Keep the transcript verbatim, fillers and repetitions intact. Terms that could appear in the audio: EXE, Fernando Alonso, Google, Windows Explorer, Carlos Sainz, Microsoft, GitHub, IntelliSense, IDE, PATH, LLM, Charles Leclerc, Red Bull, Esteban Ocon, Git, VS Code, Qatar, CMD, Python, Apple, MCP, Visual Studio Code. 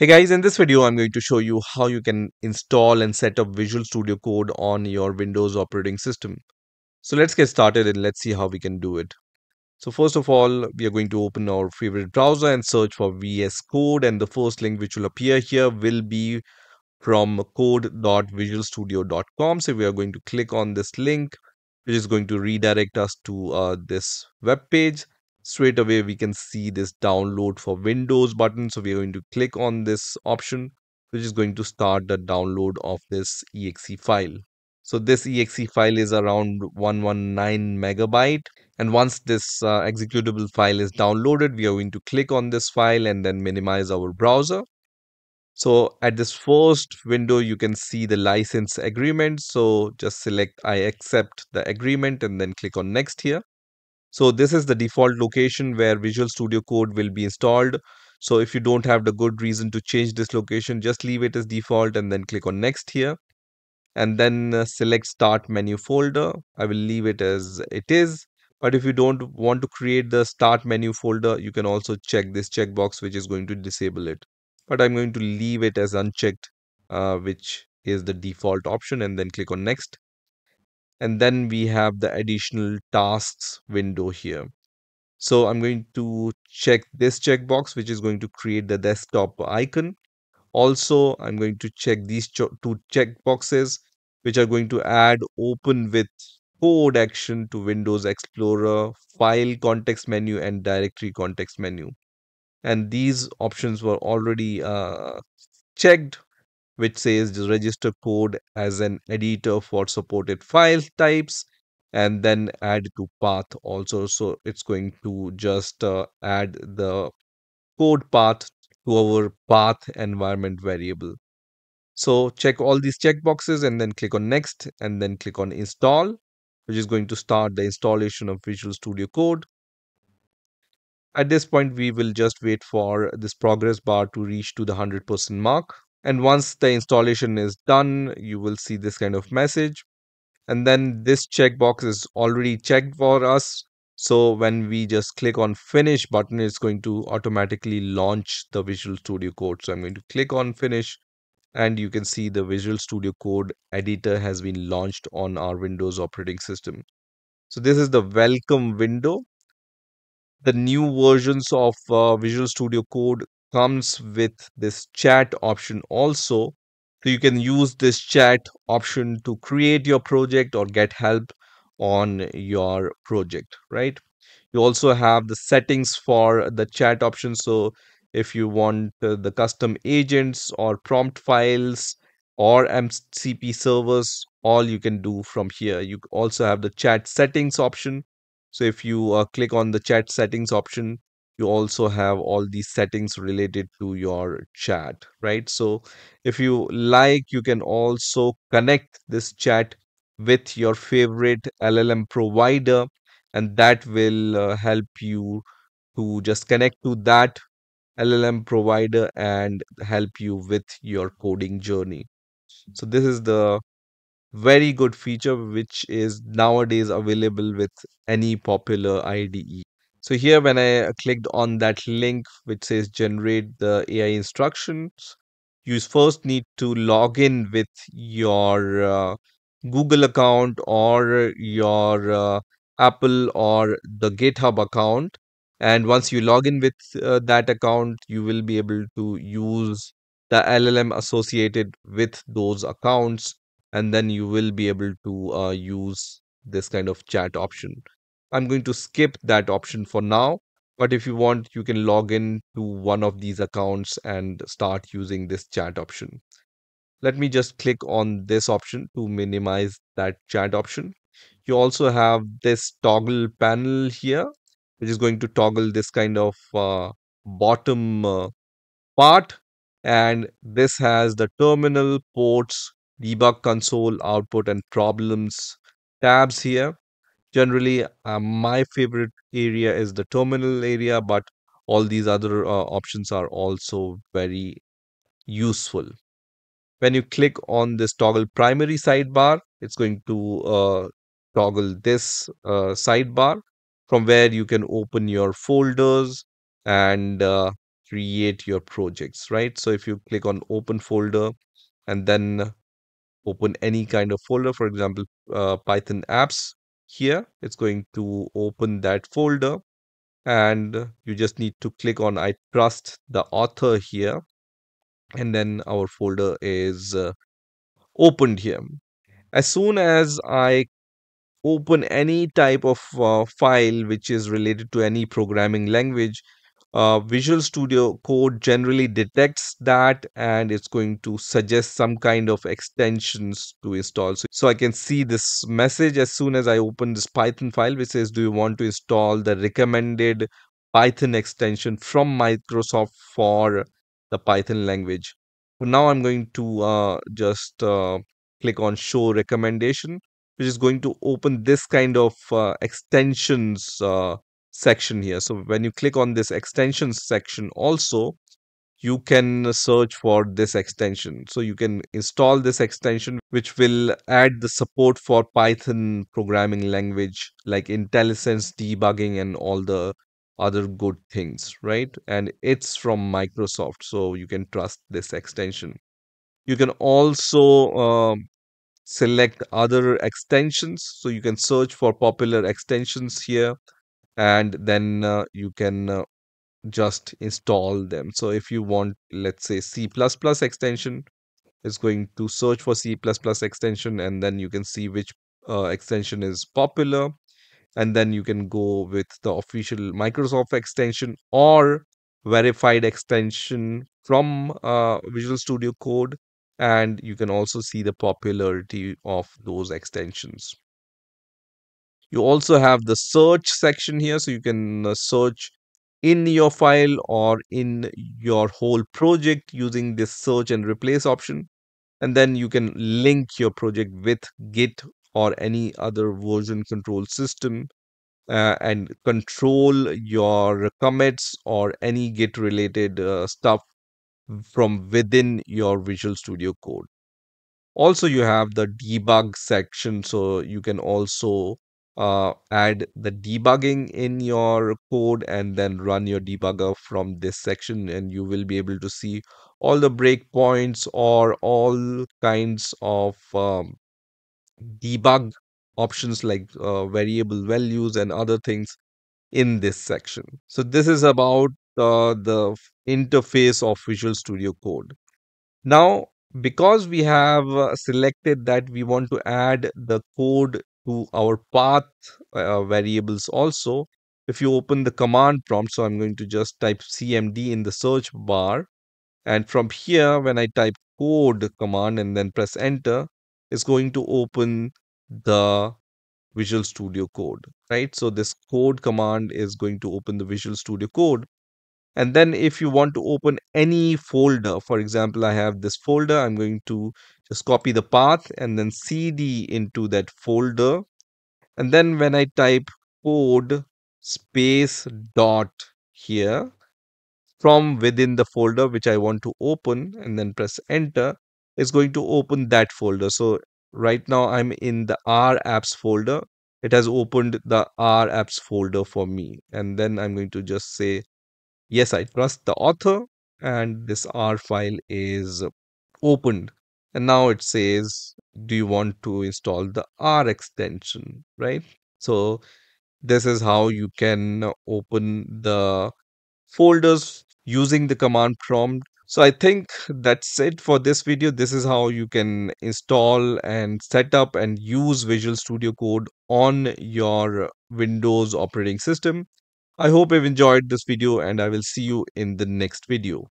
Hey guys, in this video I'm going to show you how you can install and set up Visual Studio Code on your Windows operating system. So let's get started and let's see how we can do it. So first of all, we are going to open our favorite browser and search for V S Code, and the first link which will appear here will be from code dot visual studio dot com. So we are going to click on this link, which is going to redirect us to uh, this web page. Straight away we can see this download for Windows button, so we are going to click on this option, which is going to start the download of this E X E file. So this E X E file is around one hundred nineteen megabyte, and once this uh, executable file is downloaded, we are going to click on this file and then minimize our browser. So at this first window you can see the license agreement, so just select I accept the agreement and then click on next here. So this is the default location where Visual Studio Code will be installed. So if you don't have the good reason to change this location, just leave it as default and then click on next here. And then select start menu folder. I will leave it as it is. But if you don't want to create the start menu folder, you can also check this checkbox, which is going to disable it. But I'm going to leave it as unchecked, uh, which is the default option, and then click on next. And then we have the additional tasks window here. So I'm going to check this checkbox, which is going to create the desktop icon. Also, I'm going to check these two checkboxes, which are going to add open with code action to Windows Explorer, file context menu, and directory context menu. And these options were already uh, checked, which says register code as an editor for supported file types, and then add to path also. So it's going to just uh, add the code path to our path environment variable. So check all these checkboxes and then click on next, and then click on install, which is going to start the installation of Visual Studio Code. At this point, we will just wait for this progress bar to reach to the one hundred percent mark. And once the installation is done, you will see this kind of message. And then this checkbox is already checked for us. So when we just click on finish button, it's going to automatically launch the Visual Studio Code. So I'm going to click on finish, and you can see the Visual Studio Code editor has been launched on our Windows operating system. So this is the welcome window. The new versions of uh, Visual Studio Code comes with this chat option also. So you can use this chat option to create your project or get help on your project, right? You also have the settings for the chat option. So if you want the custom agents or prompt files or M C P servers, all you can do from here. You also have the chat settings option. So if you uh, click on the chat settings option, you also have all these settings related to your chat, right? So if you like, you can also connect this chat with your favorite L L M provider, and that will uh, help you to just connect to that L L M provider and help you with your coding journey. So this is the very good feature which is nowadays available with any popular I D E. So here when I clicked on that link which says generate the A I instructions, you first need to log in with your uh, Google account or your uh, Apple or the GitHub account. And once you log in with uh, that account, you will be able to use the L L M associated with those accounts. And then you will be able to uh, use this kind of chat option. I'm going to skip that option for now, but if you want, you can log in to one of these accounts and start using this chat option. Let me just click on this option to minimize that chat option. You also have this toggle panel here, which is going to toggle this kind of uh, bottom uh, part, and this has the terminal, ports, debug console, output, and problems tabs here. Generally, uh, my favorite area is the terminal area, but all these other uh, options are also very useful. When you click on this toggle primary sidebar, it's going to uh, toggle this uh, sidebar from where you can open your folders and uh, create your projects, right? So if you click on open folder and then open any kind of folder, for example, uh, Python apps, here it's going to open that folder, and you just need to click on I trust the author here, and then our folder is uh, opened here. As soon as I open any type of uh, file which is related to any programming language, uh, Visual Studio Code generally detects that, and it's going to suggest some kind of extensions to install. So, so I can see this message as soon as I open this Python file, which says, do you want to install the recommended Python extension from Microsoft for the Python language? Now I'm going to uh, just uh, click on show recommendation, which is going to open this kind of uh, extensions uh, section here. So when you click on this extensions section also, you can search for this extension. So you can install this extension, which will add the support for Python programming language like IntelliSense debugging and all the other good things, right? And it's from Microsoft, so you can trust this extension. You can also uh, select other extensions, so you can search for popular extensions here, and then uh, you can uh, just install them. So if you want, let's say, C plus plus extension, it's going to search for C plus plus extension, and then you can see which uh, extension is popular, and then you can go with the official Microsoft extension or verified extension from uh, Visual Studio Code. And you can also see the popularity of those extensions. You also have the search section here, so you can search in your file or in your whole project using this search and replace option. And then you can link your project with Git or any other version control system uh, and control your commits or any Git related uh, stuff from within your Visual Studio Code. Also, you have the debug section, so you can also uh, add the debugging in your code and then run your debugger from this section, and you will be able to see all the breakpoints or all kinds of um, debug options like uh, variable values and other things in this section. So this is about Uh, the interface of Visual Studio Code. Now, because we have uh, selected that we want to add the code to our path uh, variables also, if you open the command prompt, so I'm going to just type C M D in the search bar, and from here when I type code command and then press enter, it's going to open the Visual Studio Code, right? So this code command is going to open the Visual Studio Code. And then if you want to open any folder, for example, I have this folder, I'm going to just copy the path and then C D into that folder. And then when I type code space dot here from within the folder, which I want to open, and then press enter, it's going to open that folder. So right now I'm in the R apps folder. It has opened the R apps folder for me. And then I'm going to just say, yes, I trust the author, and this R file is opened. And now it says, do you want to install the R extension, right? So this is how you can open the folders using the command prompt. So I think that's it for this video. This is how you can install and set up and use Visual Studio Code on your Windows operating system. I hope you've enjoyed this video, and I will see you in the next video.